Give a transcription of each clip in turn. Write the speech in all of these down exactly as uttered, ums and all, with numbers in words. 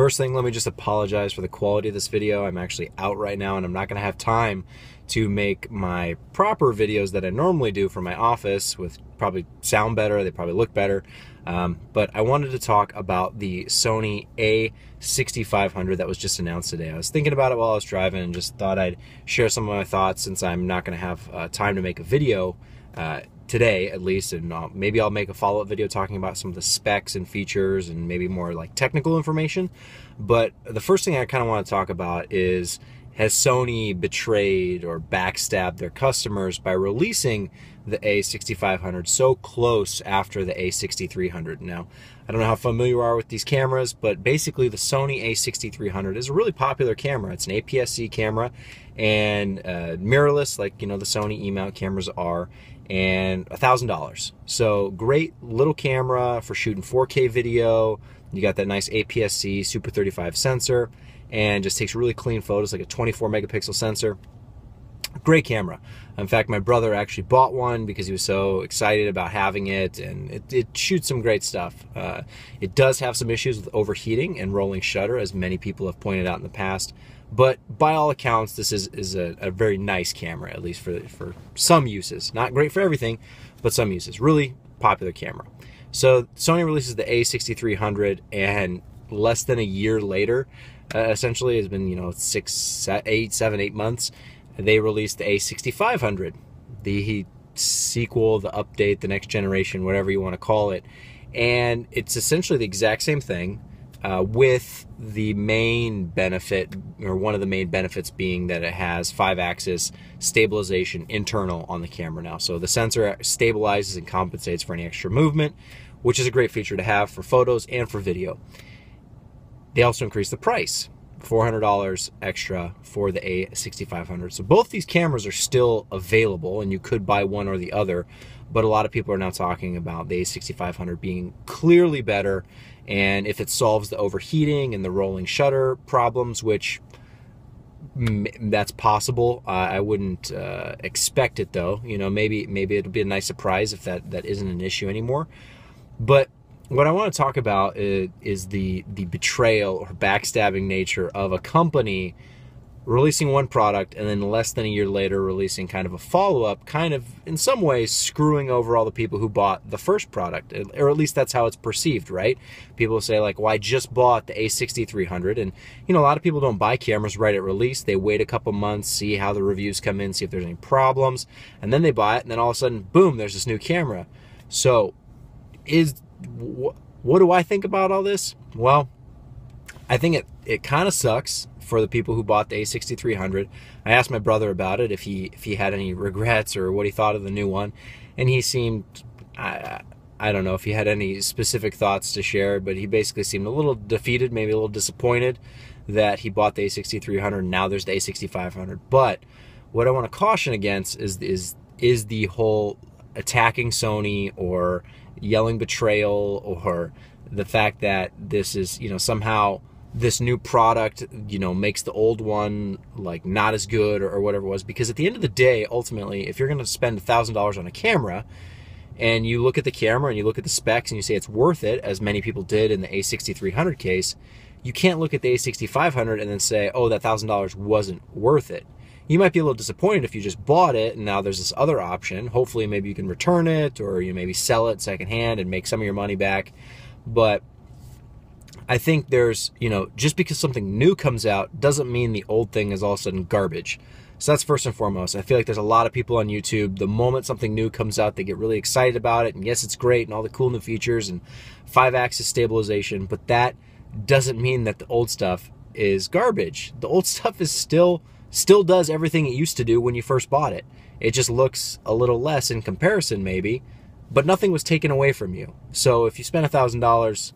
First thing, let me just apologize for the quality of this video. I'm actually out right now and I'm not gonna have time to make my proper videos that I normally do for my office, with probably sound better, they probably look better. Um, but I wanted to talk about the Sony A sixty-five hundred that was just announced today. I was thinking about it while I was driving and just thought I'd share some of my thoughts, since I'm not gonna have uh, time to make a video uh, today at least, and I'll, maybe I'll make a follow-up video talking about some of the specs and features and maybe more like technical information. But the first thing I kind of want to talk about is, has Sony betrayed or backstabbed their customers by releasing the A sixty-five hundred so close after the A sixty-three hundred? Now, I don't know how familiar you are with these cameras, but basically the Sony A sixty-three hundred is a really popular camera. It's an A P S C camera and uh, mirrorless, like you know the Sony E-mount cameras are, and a thousand dollars. So great little camera for shooting four K video. You got that nice A P S C Super thirty-five sensor, and just takes really clean photos, like a twenty-four megapixel sensor. Great camera. In fact, my brother actually bought one because he was so excited about having it, and it, it shoots some great stuff. Uh, it does have some issues with overheating and rolling shutter, as many people have pointed out in the past, but by all accounts, this is, is a, a very nice camera, at least for, for some uses. Not great for everything, but some uses. Really popular camera. So Sony releases the A sixty-three hundred, and less than a year later, uh, essentially, it's been, you know, six, eight, seven, eight months, they released the A sixty-five hundred, the sequel, the update, the next generation, whatever you want to call it. And it's essentially the exact same thing, uh, with the main benefit, or one of the main benefits, being that it has five axis stabilization internal on the camera now. So the sensor stabilizes and compensates for any extra movement, which is a great feature to have for photos and for video. They also increased the price, four hundred dollars extra for the A sixty-five hundred. So both these cameras are still available, and you could buy one or the other, but a lot of people are now talking about the A sixty-five hundred being clearly better, and if it solves the overheating and the rolling shutter problems, which that's possible. Uh, I wouldn't uh, expect it, though. You know, maybe maybe it'll be a nice surprise if that, that isn't an issue anymore. But what I want to talk about is, is the, the betrayal or backstabbing nature of a company releasing one product and then less than a year later releasing kind of a follow-up, kind of in some ways screwing over all the people who bought the first product, or at least that's how it's perceived, right? People say like, well, I just bought the A sixty-three hundred, and you know, a lot of people don't buy cameras right at release. They wait a couple months, see how the reviews come in, see if there's any problems, and then they buy it, and then all of a sudden, boom, there's this new camera. So is... what do I think about all this? Well, I think it, it kind of sucks for the people who bought the A sixty-three hundred. I asked my brother about it, if he if he had any regrets or what he thought of the new one, and he seemed, I, I don't know if he had any specific thoughts to share, but he basically seemed a little defeated, maybe a little disappointed that he bought the A sixty-three hundred and now there's the A sixty-five hundred. But what I want to caution against is is is the whole attacking Sony or yelling betrayal, or the fact that this is, you know, somehow this new product, you know, makes the old one like not as good, or, or whatever it was. Because at the end of the day, ultimately, if you're going to spend a thousand dollars on a camera, and you look at the camera and you look at the specs and you say it's worth it, as many people did in the A sixty-three hundred case, you can't look at the A sixty-five hundred and then say, oh, that thousand dollars wasn't worth it. You might be a little disappointed if you just bought it and now there's this other option. Hopefully maybe you can return it, or you maybe sell it secondhand and make some of your money back. But I think there's, you know, just because something new comes out doesn't mean the old thing is all of a sudden garbage. So that's first and foremost. I feel like there's a lot of people on YouTube, the moment something new comes out, they get really excited about it, and yes, it's great and all the cool new features and five axis stabilization, but that doesn't mean that the old stuff is garbage. The old stuff is still... still does everything it used to do when you first bought it. It just looks a little less in comparison maybe, but nothing was taken away from you. So if you spent a thousand dollars,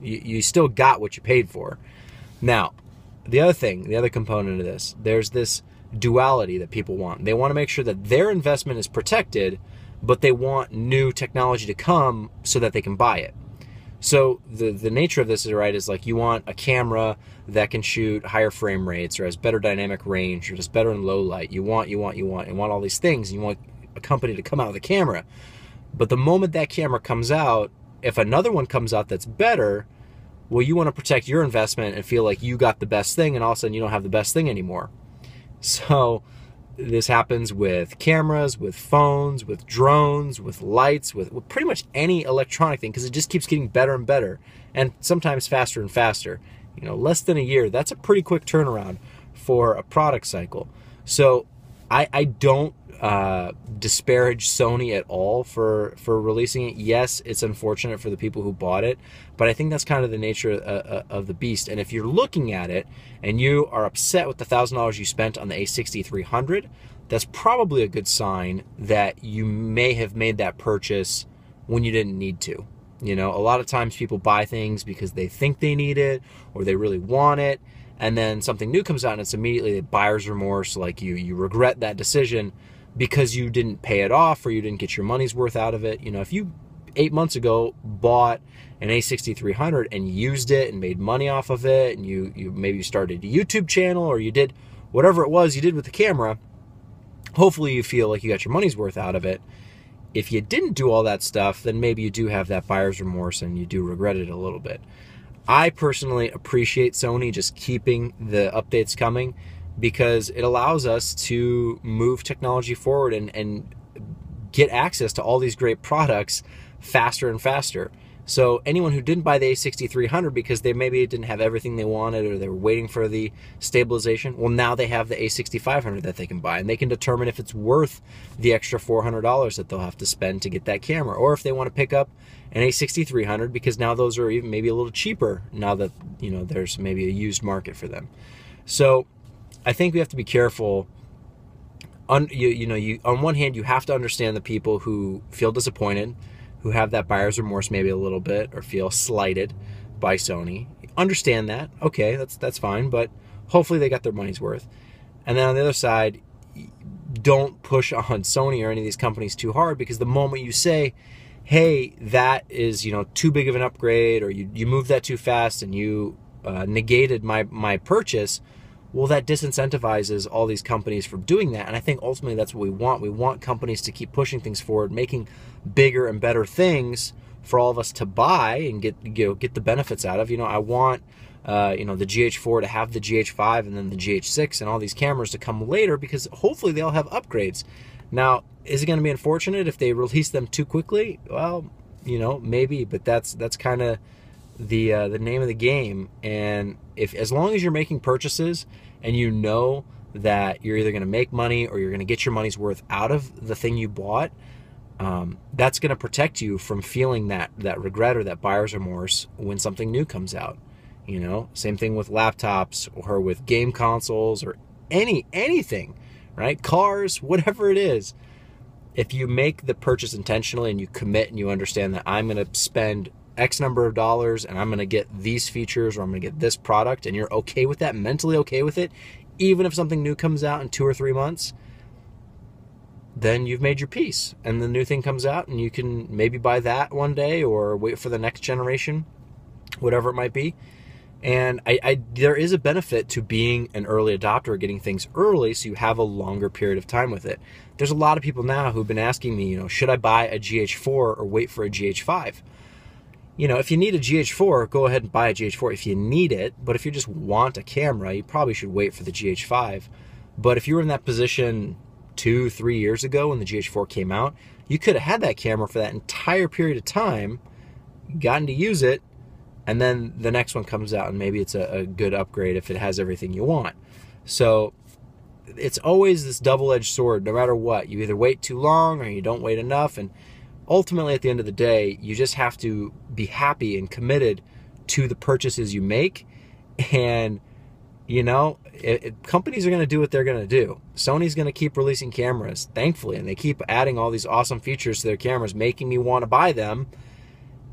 you, you still got what you paid for. Now, the other thing, the other component of this, there's this duality that people want. They want to make sure that their investment is protected, but they want new technology to come so that they can buy it. So the, the nature of this is, right, is like you want a camera that can shoot higher frame rates, or has better dynamic range, or is better in low light. You want, you want, you want, and want all these things. You want a company to come out with a camera. But the moment that camera comes out, if another one comes out that's better, Well, you want to protect your investment and feel like you got the best thing, and all of a sudden you don't have the best thing anymore. So this happens with cameras, with phones, with drones, with lights, with, with pretty much any electronic thing, because it just keeps getting better and better, and sometimes faster and faster. You know, less than a year, that's a pretty quick turnaround for a product cycle. So I, I don't uh, disparage Sony at all for, for releasing it. Yes, it's unfortunate for the people who bought it, but I think that's kind of the nature of, uh, of the beast. And if you're looking at it and you are upset with the one thousand dollars you spent on the A sixty-three hundred, that's probably a good sign that you may have made that purchase when you didn't need to. You know, a lot of times people buy things because they think they need it or they really want it, and then something new comes out and it's immediately buyer's remorse, like you you regret that decision because you didn't pay it off or you didn't get your money's worth out of it. You know, if you eight months ago bought an A sixty-three hundred and used it and made money off of it, and you, you maybe started a YouTube channel or you did whatever it was you did with the camera, hopefully you feel like you got your money's worth out of it. If you didn't do all that stuff, then maybe you do have that buyer's remorse and you do regret it a little bit. I personally appreciate Sony just keeping the updates coming, because it allows us to move technology forward and, and get access to all these great products faster and faster. So anyone who didn't buy the A sixty-three hundred because they maybe didn't have everything they wanted, or they were waiting for the stabilization, well, now they have the A sixty-five hundred that they can buy, and they can determine if it's worth the extra four hundred dollars that they'll have to spend to get that camera, or if they want to pick up an A sixty-three hundred because now those are even maybe a little cheaper now that, you know, there's maybe a used market for them. So I think we have to be careful. On, you, you know, you, on one hand, you have to understand the people who feel disappointed, who have that buyer's remorse maybe a little bit, or feel slighted by Sony. Understand that. Okay, that's that's fine, but hopefully they got their money's worth. And then on the other side, don't push on Sony or any of these companies too hard, because the moment you say, hey, that is, you know, too big of an upgrade, or you, you moved that too fast and you uh, negated my, my purchase, well, that disincentivizes all these companies from doing that. And I think ultimately that's what we want. We want companies to keep pushing things forward, making bigger and better things for all of us to buy and get, you know, get the benefits out of. You know, I want uh, you know, the G H four to have the G H five and then the G H six and all these cameras to come later, because hopefully they'll have upgrades. Now, is it going to be unfortunate if they release them too quickly? Well, you know, maybe, but that's that's kind of the uh, the name of the game. And if, as long as you're making purchases and you know that you're either going to make money or you're going to get your money's worth out of the thing you bought, um, that's going to protect you from feeling that that regret or that buyer's remorse when something new comes out. You know, same thing with laptops or with game consoles or any anything, right? Cars, whatever it is. If you make the purchase intentionally and you commit and you understand that I'm going to spend X number of dollars and I'm going to get these features, or I'm going to get this product, and you're okay with that, mentally okay with it, even if something new comes out in two or three months, then you've made your peace. And the new thing comes out and you can maybe buy that one day, or wait for the next generation, whatever it might be. And I, I, there is a benefit to being an early adopter, getting things early so you have a longer period of time with it. There's a lot of people now who've been asking me, you know, should I buy a G H four or wait for a G H five? You know, if you need a G H four, go ahead and buy a G H four if you need it. But if you just want a camera, you probably should wait for the G H five. But if you were in that position two, three years ago when the G H four came out, you could have had that camera for that entire period of time, gotten to use it, and then the next one comes out and maybe it's a, a good upgrade if it has everything you want. So it's always this double-edged sword, no matter what. You either wait too long or you don't wait enough, and ultimately, at the end of the day, you just have to be happy and committed to the purchases you make. And, you know, it, it, companies are going to do what they're going to do. Sony's going to keep releasing cameras, thankfully, and they keep adding all these awesome features to their cameras, making me want to buy them.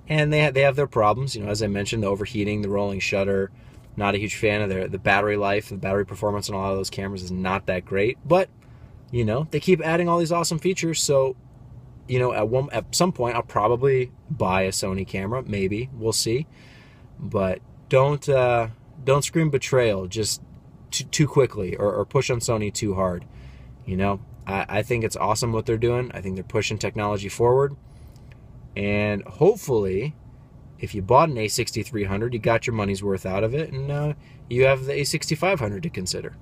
And they have, they have their problems, you know, as I mentioned, the overheating, the rolling shutter. Not a huge fan of their, the battery life, the battery performance on a lot of those cameras is not that great. But, you know, they keep adding all these awesome features, so you know, at one at some point, I'll probably buy a Sony camera. Maybe, we'll see. But don't uh, don't scream betrayal just too, too quickly, or, or push on Sony too hard. You know, I, I think it's awesome what they're doing. I think they're pushing technology forward, and hopefully, If you bought an A sixty-three hundred, you got your money's worth out of it, and uh, you have the A sixty-five hundred to consider.